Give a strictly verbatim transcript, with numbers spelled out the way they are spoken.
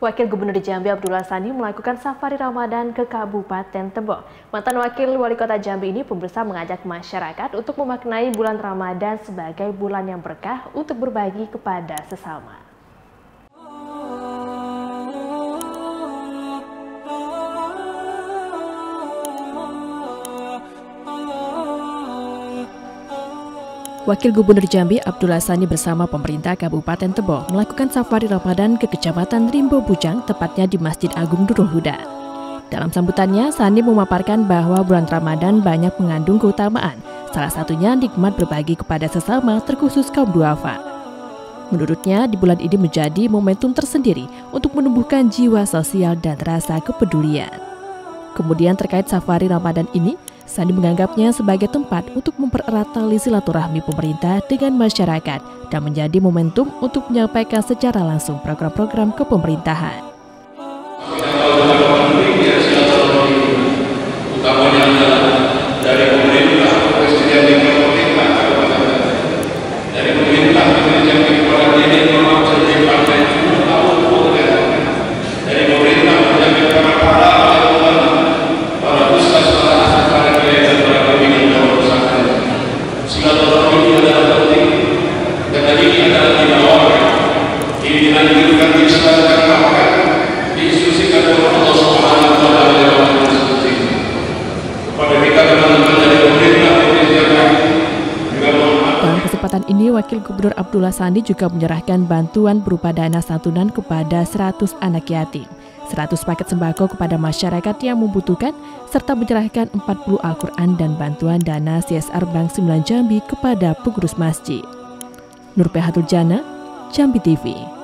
Wakil Gubernur Jambi Abdullah Sani melakukan safari Ramadan ke Kabupaten Tebo. Mantan Wakil Wali Kota Jambi ini pemirsa mengajak masyarakat untuk memaknai bulan Ramadan sebagai bulan yang berkah untuk berbagi kepada sesama. Wakil Gubernur Jambi Abdullah Sani bersama pemerintah Kabupaten Tebo melakukan safari Ramadan ke Kecamatan Rimbo Bujang, tepatnya di Masjid Agung Nurul Huda. Dalam sambutannya, Sani memaparkan bahwa bulan Ramadan banyak mengandung keutamaan, salah satunya nikmat berbagi kepada sesama, terkhusus kaum duafa. Menurutnya, di bulan ini menjadi momentum tersendiri untuk menumbuhkan jiwa sosial dan rasa kepedulian. Kemudian terkait safari Ramadan ini, Sandi menganggapnya sebagai tempat untuk mempererat tali silaturahmi pemerintah dengan masyarakat dan menjadi momentum untuk menyampaikan secara langsung program-program kepemerintahan. Kesempatan ini Wakil Gubernur Abdullah Sani juga menyerahkan bantuan berupa dana santunan kepada seratus anak yatim, seratus paket sembako kepada masyarakat yang membutuhkan, serta menyerahkan empat puluh Al-Quran dan bantuan dana C S R Bank Sembilan Jambi kepada pengurus masjid. Nurpehatul Jana, Jambi T V.